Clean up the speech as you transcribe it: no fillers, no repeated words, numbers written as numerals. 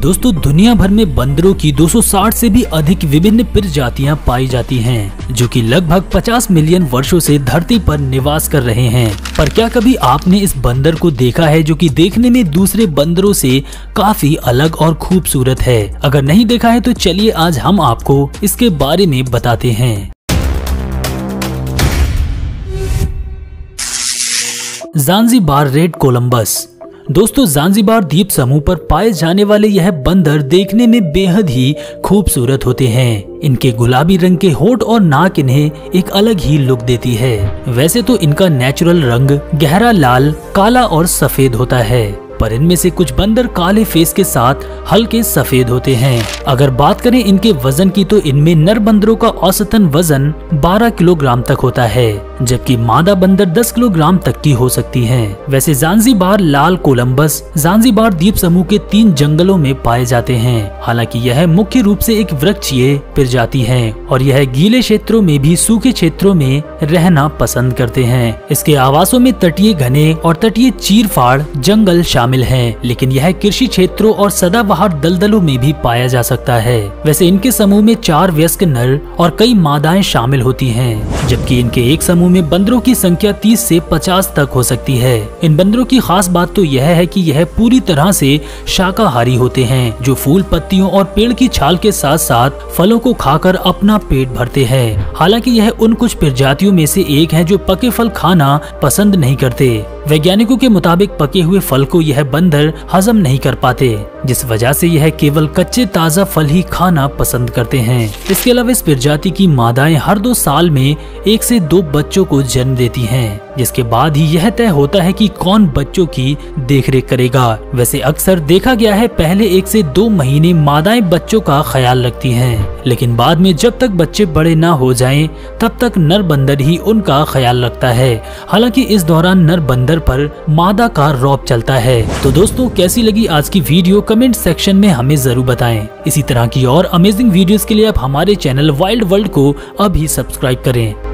दोस्तों दुनिया भर में बंदरों की 260 से भी अधिक विभिन्न प्रजातियां पाई जाती हैं, जो कि लगभग 50 मिलियन वर्षों से धरती पर निवास कर रहे हैं। पर क्या कभी आपने इस बंदर को देखा है जो कि देखने में दूसरे बंदरों से काफी अलग और खूबसूरत है? अगर नहीं देखा है तो चलिए आज हम आपको इसके बारे में बताते हैं। Zanzibar red Columbus. दोस्तों ज़ानज़ीबार द्वीप समूह पर पाए जाने वाले यह बंदर देखने में बेहद ही खूबसूरत होते हैं। इनके गुलाबी रंग के होंठ और नाक इन्हें एक अलग ही लुक देती है। वैसे तो इनका नेचुरल रंग गहरा लाल, काला और सफेद होता है, पर इनमें से कुछ बंदर काले फेस के साथ हल्के सफेद होते हैं। अगर बात करें इनके वजन की तो इनमें नर बंदरों का औसतन वजन 12 किलोग्राम तक होता है, जबकि मादा बंदर 10 किलोग्राम तक की हो सकती हैं। वैसे ज़ानज़ीबार लाल कोलम्बस ज़ानज़ीबार द्वीप समूह के 3 जंगलों में पाए जाते हैं। हालांकि यह मुख्य रूप से एक वृक्षीय प्रजाति है और यह गीले क्षेत्रों में भी सूखे क्षेत्रों में रहना पसंद करते हैं। इसके आवासों में तटीय घने और तटीय चीरफाड़ जंगल शामिल हैं, लेकिन यह कृषि क्षेत्रों और सदाबहार दलदलों में भी पाया जा सकता है। वैसे इनके समूह में 4 वयस्क नर और कई मादाएं शामिल होती हैं, जबकि इनके एक समूह में बंदरों की संख्या 30 से 50 तक हो सकती है। इन बंदरों की खास बात तो यह है कि यह पूरी तरह से शाकाहारी होते हैं, जो फूल, पत्तियों और पेड़ की छाल के साथ साथ फलों को खाकर अपना पेट भरते हैं। हालांकि यह उन कुछ प्रजातियों में से एक है जो पके फल खाना पसंद नहीं करते। वैज्ञानिकों के मुताबिक पके हुए फल को यह बंदर हजम नहीं कर पाते, जिस वजह से यह केवल कच्चे ताज़ा फल ही खाना पसंद करते हैं। इसके अलावा इस प्रजाति की मादाएं हर 2 साल में 1 से 2 बच्चों को जन्म देती हैं, जिसके बाद ही यह तय होता है कि कौन बच्चों की देखरेख करेगा। वैसे अक्सर देखा गया है पहले 1 से 2 महीने मादाएं बच्चों का ख्याल रखती हैं, लेकिन बाद में जब तक बच्चे बड़े न हो जाएं, तब तक नर बंदर ही उनका ख्याल रखता है। हालांकि इस दौरान नर बंदर पर मादा का रौब चलता है। तो दोस्तों कैसी लगी आज की वीडियो कमेंट सेक्शन में हमें जरूर बताएं। इसी तरह की और अमेजिंग वीडियोस के लिए आप हमारे चैनल वाइल्ड वर्ल्ड को अभी सब्सक्राइब करें।